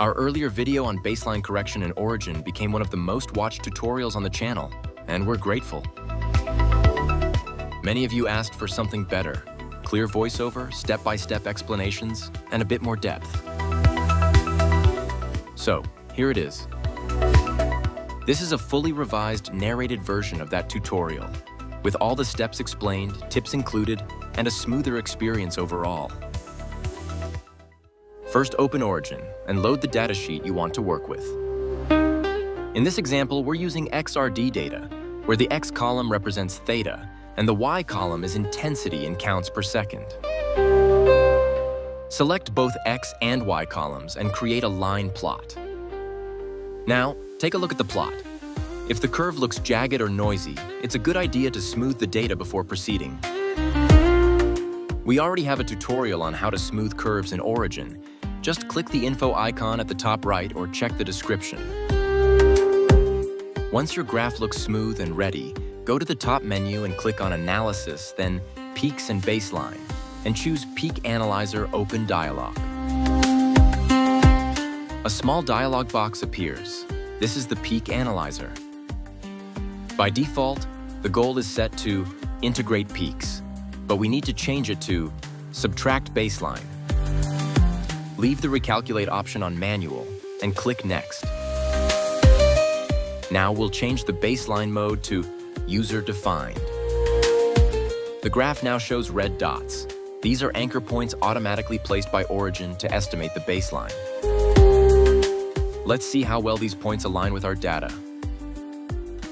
Our earlier video on baseline correction in Origin became one of the most watched tutorials on the channel, and we're grateful. Many of you asked for something better, clear voiceover, step-by-step explanations, and a bit more depth. So, here it is. This is a fully revised, narrated version of that tutorial, with all the steps explained, tips included, and a smoother experience overall. First, open Origin and load the datasheet you want to work with. In this example, we're using XRD data, where the X column represents theta, and the Y column is intensity in counts per second. Select both X and Y columns and create a line plot. Now, take a look at the plot. If the curve looks jagged or noisy, it's a good idea to smooth the data before proceeding. We already have a tutorial on how to smooth curves in Origin. Just click the info icon at the top right or check the description. Once your graph looks smooth and ready, go to the top menu and click on Analysis, then Peaks and Baseline, and choose Peak Analyzer Open Dialog. A small dialog box appears. This is the Peak Analyzer. By default, the goal is set to Integrate Peaks, but we need to change it to Subtract Baseline. Leave the Recalculate option on Manual and click Next. Now we'll change the baseline mode to User Defined. The graph now shows red dots. These are anchor points automatically placed by Origin to estimate the baseline. Let's see how well these points align with our data.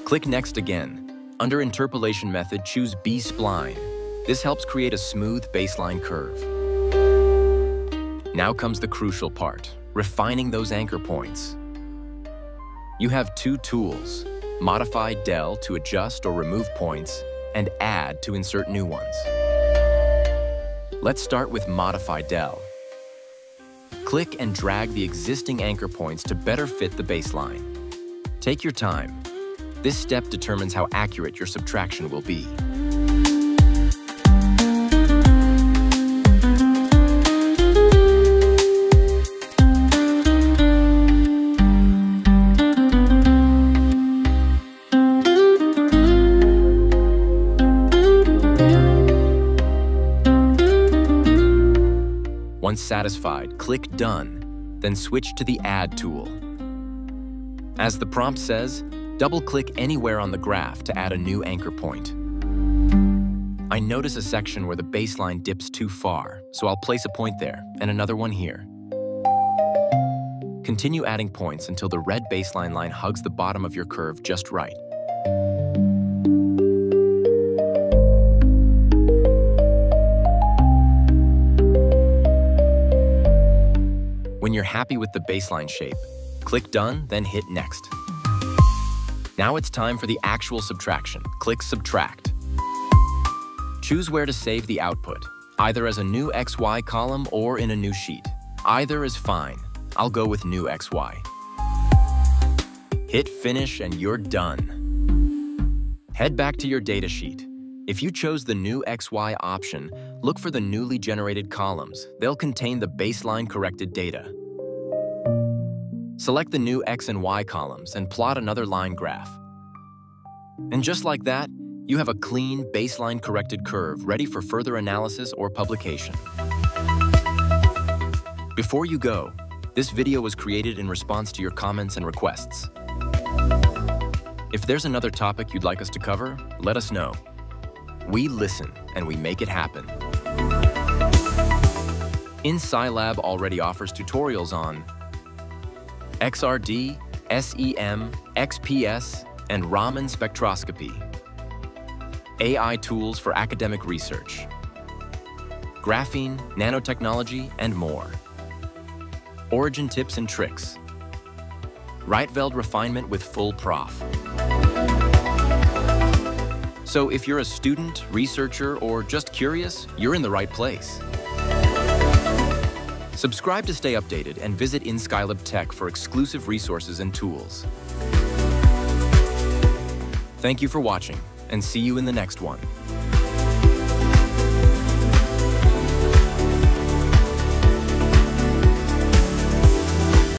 Click Next again. Under Interpolation Method, choose B-Spline. This helps create a smooth baseline curve. Now comes the crucial part, refining those anchor points. You have two tools: Modify del to adjust or remove points, and add to insert new ones. Let's start with modify del. Click and drag the existing anchor points to better fit the baseline. Take your time. This step determines how accurate your subtraction will be. Once satisfied, click Done, then switch to the Add tool. As the prompt says, double-click anywhere on the graph to add a new anchor point. I notice a section where the baseline dips too far, so I'll place a point there and another one here. Continue adding points until the red baseline line hugs the bottom of your curve just right. When you're happy with the baseline shape, click Done, then hit Next. Now it's time for the actual subtraction. Click Subtract. Choose where to save the output, either as a new XY column or in a new sheet. Either is fine. I'll go with new XY. Hit Finish and you're done. Head back to your datasheet. If you chose the new XY option, look for the newly generated columns. They'll contain the baseline corrected data. Select the new X and Y columns and plot another line graph. And just like that, you have a clean, baseline corrected curve ready for further analysis or publication. Before you go, this video was created in response to your comments and requests. If there's another topic you'd like us to cover, let us know. We listen and we make it happen. InSciLab already offers tutorials on XRD, SEM, XPS, and Raman spectroscopy, AI tools for academic research, graphene, nanotechnology, and more. Origin tips and tricks, Rietveld refinement with FullProf. So if you're a student, researcher, or just curious, you're in the right place. Subscribe to stay updated and visit InSciLab Tech for exclusive resources and tools. Thank you for watching, and see you in the next one.